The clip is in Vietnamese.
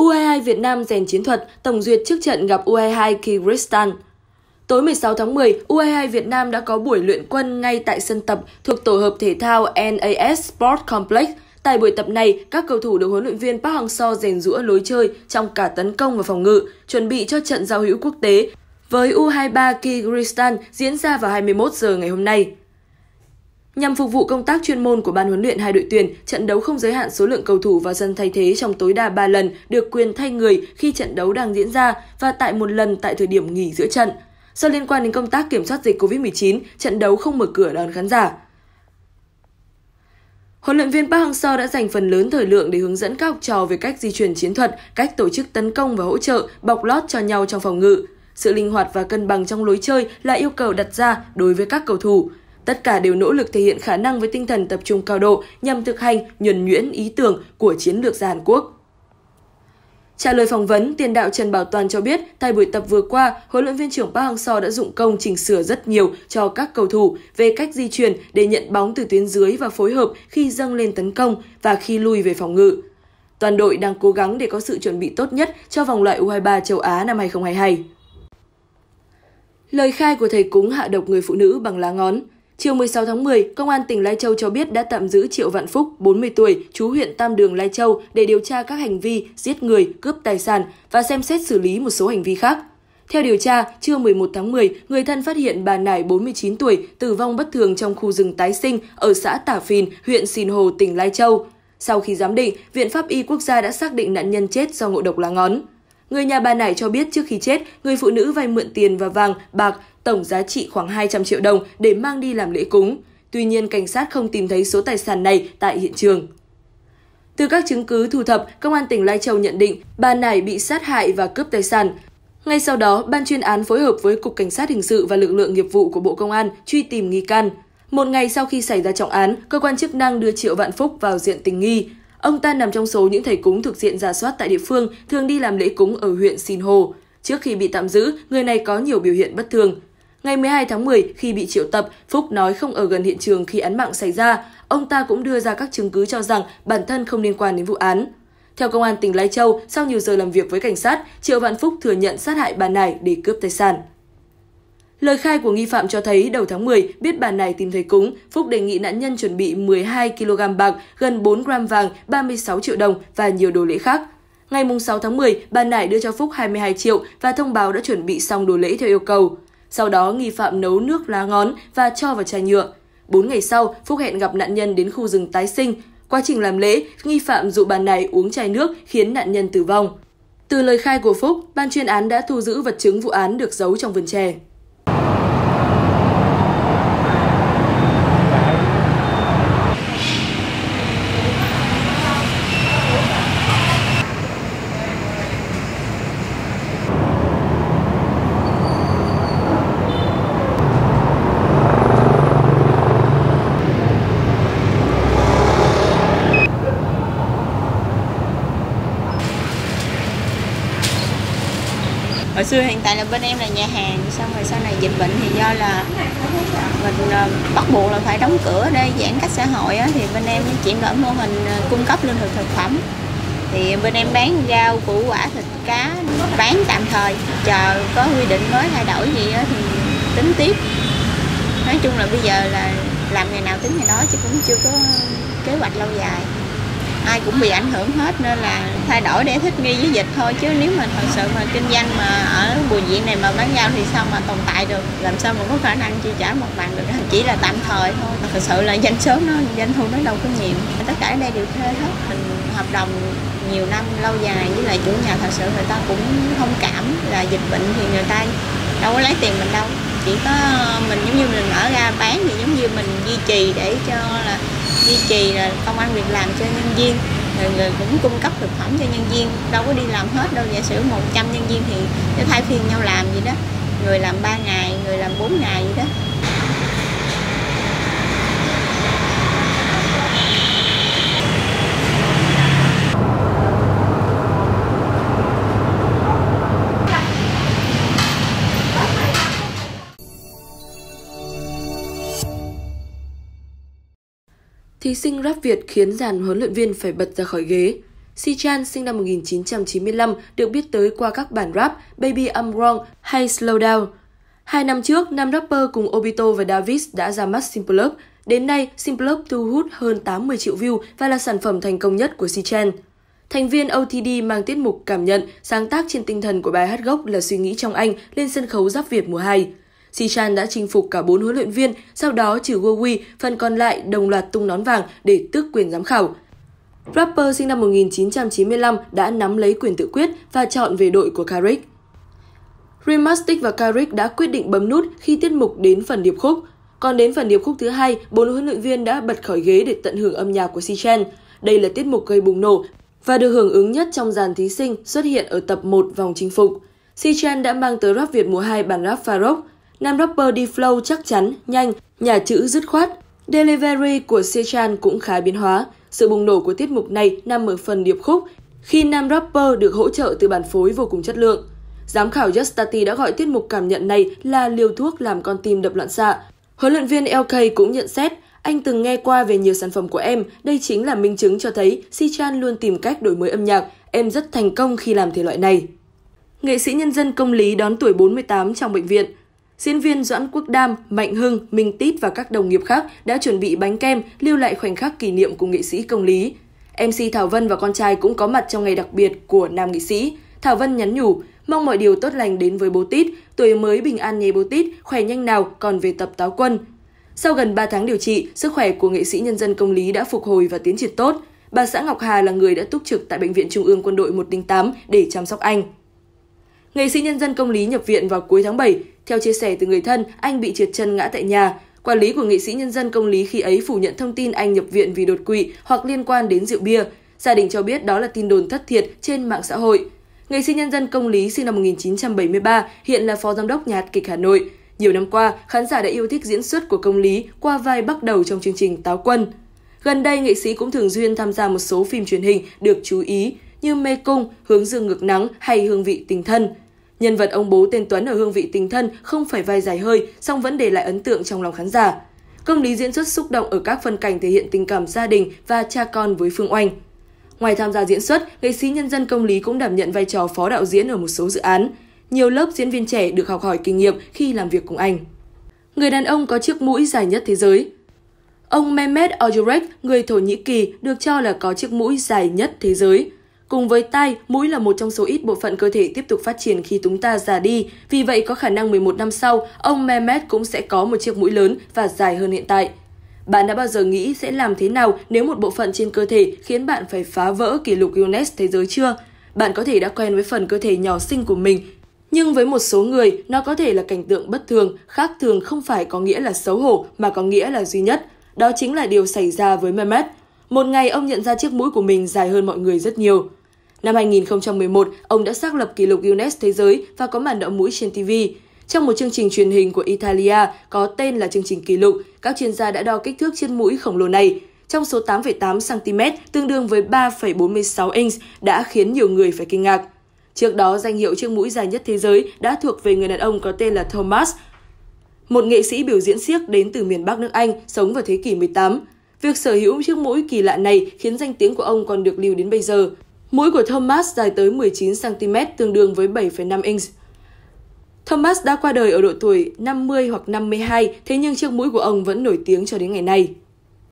U22 Việt Nam rèn chiến thuật, tổng duyệt trước trận gặp U22 Kyrgyzstan. Tối 16 tháng 10, U22 Việt Nam đã có buổi luyện quân ngay tại sân tập thuộc tổ hợp thể thao NAS Sport Complex. Tại buổi tập này, các cầu thủ được huấn luyện viên Park Hang-seo rèn giũa lối chơi trong cả tấn công và phòng ngự, chuẩn bị cho trận giao hữu quốc tế với U23 Kyrgyzstan diễn ra vào 21 giờ ngày hôm nay. Nhằm phục vụ công tác chuyên môn của ban huấn luyện hai đội tuyển, trận đấu không giới hạn số lượng cầu thủ vào sân thay thế trong tối đa 3 lần được quyền thay người khi trận đấu đang diễn ra và tại một lần tại thời điểm nghỉ giữa trận. Do liên quan đến công tác kiểm soát dịch Covid-19, trận đấu không mở cửa đón khán giả. Huấn luyện viên Park Hang-seo đã dành phần lớn thời lượng để hướng dẫn các học trò về cách di chuyển chiến thuật, cách tổ chức tấn công và hỗ trợ, bọc lót cho nhau trong phòng ngự. Sự linh hoạt và cân bằng trong lối chơi là yêu cầu đặt ra đối với các cầu thủ. Tất cả đều nỗ lực thể hiện khả năng với tinh thần tập trung cao độ nhằm thực hành nhuần nhuyễn ý tưởng của chiến lược gia Hàn Quốc. Trả lời phỏng vấn, tiền đạo Trần Bảo Toàn cho biết, tại buổi tập vừa qua, huấn luyện viên trưởng Park Hang-seo đã dụng công chỉnh sửa rất nhiều cho các cầu thủ về cách di chuyển để nhận bóng từ tuyến dưới và phối hợp khi dâng lên tấn công và khi lui về phòng ngự. Toàn đội đang cố gắng để có sự chuẩn bị tốt nhất cho vòng loại U23 châu Á năm 2022. Lời khai của thầy cúng hạ độc người phụ nữ bằng lá ngón. Chiều 16 tháng 10, Công an tỉnh Lai Châu cho biết đã tạm giữ Triệu Vạn Phúc, 40 tuổi, trú huyện Tam Đường, Lai Châu để điều tra các hành vi giết người, cướp tài sản và xem xét xử lý một số hành vi khác. Theo điều tra, trưa 11 tháng 10, người thân phát hiện bà Nải 49 tuổi tử vong bất thường trong khu rừng tái sinh ở xã Tả Phìn, huyện Sìn Hồ, tỉnh Lai Châu. Sau khi giám định, Viện Pháp y Quốc gia đã xác định nạn nhân chết do ngộ độc lá ngón. Người nhà bà Nải cho biết trước khi chết, người phụ nữ vay mượn tiền và vàng, bạc, tổng giá trị khoảng 200 triệu đồng để mang đi làm lễ cúng. Tuy nhiên, cảnh sát không tìm thấy số tài sản này tại hiện trường. Từ các chứng cứ thu thập, Công an tỉnh Lai Châu nhận định bà Nải bị sát hại và cướp tài sản. Ngay sau đó, Ban chuyên án phối hợp với Cục Cảnh sát Hình sự và lực lượng nghiệp vụ của Bộ Công an truy tìm nghi can. Một ngày sau khi xảy ra trọng án, cơ quan chức năng đưa Triệu Vạn Phúc vào diện tình nghi. Ông ta nằm trong số những thầy cúng thuộc diện rà soát tại địa phương, thường đi làm lễ cúng ở huyện Sìn Hồ. Trước khi bị tạm giữ, người này có nhiều biểu hiện bất thường. Ngày 12 tháng 10, khi bị triệu tập, Phúc nói không ở gần hiện trường khi án mạng xảy ra. Ông ta cũng đưa ra các chứng cứ cho rằng bản thân không liên quan đến vụ án. Theo Công an tỉnh Lai Châu, sau nhiều giờ làm việc với cảnh sát, Triệu Vạn Phúc thừa nhận sát hại bà Nải để cướp tài sản. Lời khai của nghi phạm cho thấy đầu tháng 10, biết bà Nải tìm thấy cúng, Phúc đề nghị nạn nhân chuẩn bị 12 kg bạc, gần 4 gram vàng, 36 triệu đồng và nhiều đồ lễ khác. Ngày 6 tháng 10, bà Nải đưa cho Phúc 22 triệu và thông báo đã chuẩn bị xong đồ lễ theo yêu cầu. Sau đó, nghi phạm nấu nước lá ngón và cho vào chai nhựa. 4 ngày sau, Phúc hẹn gặp nạn nhân đến khu rừng tái sinh. Quá trình làm lễ, nghi phạm dụ bà Nải uống chai nước khiến nạn nhân tử vong. Từ lời khai của Phúc, ban chuyên án đã thu giữ vật chứng vụ án được giấu trong vườn chè. Hồi xưa hiện tại là bên em là nhà hàng, xong rồi sau này dịch bệnh thì do là mình bắt buộc là phải đóng cửa để giãn cách xã hội á, thì bên em chuyển đổi mô hình cung cấp lương thực thực phẩm. Thì bên em bán rau, củ quả, thịt cá, bán tạm thời, chờ có quy định mới thay đổi gì á thì tính tiếp. Nói chung là bây giờ là làm ngày nào tính ngày đó chứ cũng chưa có kế hoạch lâu dài. Ai cũng bị ảnh hưởng hết nên là thay đổi để thích nghi với dịch thôi, chứ nếu mà thật sự mà kinh doanh mà ở Bùi Viện này mà bán rau thì sao mà tồn tại được, làm sao mà có khả năng chi trả mặt bằng được, chỉ là tạm thời thôi. Mà thật sự là doanh thu nó đâu có nhiều, tất cả ở đây đều thuê hết, mình hợp đồng nhiều năm lâu dài với lại chủ nhà, thật sự người ta cũng thông cảm là dịch bệnh thì người ta đâu có lấy tiền mình đâu, chỉ có mình giống như mình mở ra bán thì giống như mình duy trì để cho là duy trì là công ăn việc làm cho nhân viên, người cũng cung cấp thực phẩm cho nhân viên, đâu có đi làm hết đâu. Giả sử 100 nhân viên thì sẽ thay phiên nhau làm gì đó, người làm 3 ngày, người làm 4 ngày gì đó. Thí sinh rap Việt khiến dàn huấn luyện viên phải bật ra khỏi ghế. Cytran sinh năm 1995 được biết tới qua các bản rap Baby I'm Wrong hay Slow Down. 2 năm trước, nam rapper cùng Obito và Davis đã ra mắt Simple Love. Đến nay, Simple Love thu hút hơn 80 triệu view và là sản phẩm thành công nhất của Cytran. Thành viên OTD mang tiết mục cảm nhận, sáng tác trên tinh thần của bài hát gốc là suy nghĩ trong anh lên sân khấu Rap Việt mùa 2. Cytran đã chinh phục cả 4 huấn luyện viên, sau đó trừ Wu Wei, phần còn lại đồng loạt tung nón vàng để tước quyền giám khảo. Rapper sinh năm 1995 đã nắm lấy quyền tự quyết và chọn về đội của Karik. Remastic và Karik đã quyết định bấm nút khi tiết mục đến phần điệp khúc. Còn đến phần điệp khúc thứ hai, 4 huấn luyện viên đã bật khỏi ghế để tận hưởng âm nhạc của Cytran. Đây là tiết mục gây bùng nổ và được hưởng ứng nhất trong dàn thí sinh xuất hiện ở tập 1 vòng chinh phục. Cytran đã mang tới Rap Việt mùa 2 bản rap pha rock. Nam rapper D-Flow chắc chắn, nhanh, nhà chữ dứt khoát. Delivery của Cytran cũng khá biến hóa. Sự bùng nổ của tiết mục này nằm ở phần điệp khúc, khi nam rapper được hỗ trợ từ bản phối vô cùng chất lượng. Giám khảo Just Tati đã gọi tiết mục cảm nhận này là liều thuốc làm con tim đập loạn xạ. Huấn luyện viên LK cũng nhận xét, anh từng nghe qua về nhiều sản phẩm của em, đây chính là minh chứng cho thấy Cytran luôn tìm cách đổi mới âm nhạc, em rất thành công khi làm thể loại này. Nghệ sĩ nhân dân Công Lý đón tuổi 48 trong bệnh viện. Diễn viên Doãn Quốc Đam, Mạnh Hưng, Minh Tít và các đồng nghiệp khác đã chuẩn bị bánh kem lưu lại khoảnh khắc kỷ niệm của nghệ sĩ Công Lý. MC Thảo Vân và con trai cũng có mặt trong ngày đặc biệt của nam nghệ sĩ. Thảo Vân nhắn nhủ, mong mọi điều tốt lành đến với bố Tít, tuổi mới bình an nhé bố Tít, khỏe nhanh nào còn về tập táo quân. Sau gần 3 tháng điều trị, sức khỏe của nghệ sĩ nhân dân Công Lý đã phục hồi và tiến triển tốt. Bà xã Ngọc Hà là người đã túc trực tại Bệnh viện Trung ương Quân đội 108 để chăm sóc anh. Nghệ sĩ nhân dân Công Lý nhập viện vào cuối tháng 7. Theo chia sẻ từ người thân, anh bị trượt chân ngã tại nhà. Quản lý của nghệ sĩ nhân dân Công Lý khi ấy phủ nhận thông tin anh nhập viện vì đột quỵ hoặc liên quan đến rượu bia. Gia đình cho biết đó là tin đồn thất thiệt trên mạng xã hội. Nghệ sĩ nhân dân Công Lý sinh năm 1973, hiện là phó giám đốc Nhà hát Kịch Hà Nội. Nhiều năm qua, khán giả đã yêu thích diễn xuất của Công Lý qua vai Bắc Đầu trong chương trình Táo Quân. Gần đây, nghệ sĩ cũng thường xuyên tham gia một số phim truyền hình được chú ý như Mê Cung, Hướng Dương Ngược Nắng hay Hương Vị Tình Thân. Nhân vật ông bố tên Tuấn ở Hương Vị Tình Thân không phải vai dài hơi, song vẫn để lại ấn tượng trong lòng khán giả. Công Lý diễn xuất xúc động ở các phân cảnh thể hiện tình cảm gia đình và cha con với Phương Oanh. Ngoài tham gia diễn xuất, nghệ sĩ nhân dân Công Lý cũng đảm nhận vai trò phó đạo diễn ở một số dự án. Nhiều lớp diễn viên trẻ được học hỏi kinh nghiệm khi làm việc cùng anh. Người đàn ông có chiếc mũi dài nhất thế giới. Ông Mehmet Ogurek, người Thổ Nhĩ Kỳ, được cho là có chiếc mũi dài nhất thế giới. Cùng với tai, mũi là một trong số ít bộ phận cơ thể tiếp tục phát triển khi chúng ta già đi. Vì vậy, có khả năng 11 năm sau, ông Mehmet cũng sẽ có một chiếc mũi lớn và dài hơn hiện tại. Bạn đã bao giờ nghĩ sẽ làm thế nào nếu một bộ phận trên cơ thể khiến bạn phải phá vỡ kỷ lục Guinness thế giới chưa? Bạn có thể đã quen với phần cơ thể nhỏ xinh của mình. Nhưng với một số người, nó có thể là cảnh tượng bất thường, khác thường không phải có nghĩa là xấu hổ mà có nghĩa là duy nhất. Đó chính là điều xảy ra với Mehmet. Một ngày, ông nhận ra chiếc mũi của mình dài hơn mọi người rất nhiều. Năm 2011, ông đã xác lập kỷ lục Guinness thế giới và có màn đỡ mũi trên TV. Trong một chương trình truyền hình của Italia có tên là chương trình kỷ lục, các chuyên gia đã đo kích thước chiếc mũi khổng lồ này. Trong số 8,8 cm, tương đương với 3,46 inch, đã khiến nhiều người phải kinh ngạc. Trước đó, danh hiệu chiếc mũi dài nhất thế giới đã thuộc về người đàn ông có tên là Thomas, một nghệ sĩ biểu diễn xiếc đến từ miền Bắc nước Anh, sống vào thế kỷ 18. Việc sở hữu chiếc mũi kỳ lạ này khiến danh tiếng của ông còn được lưu đến bây giờ. Mũi của Thomas dài tới 19 cm, tương đương với 7,5 inch. Thomas đã qua đời ở độ tuổi 50 hoặc 52, thế nhưng chiếc mũi của ông vẫn nổi tiếng cho đến ngày nay.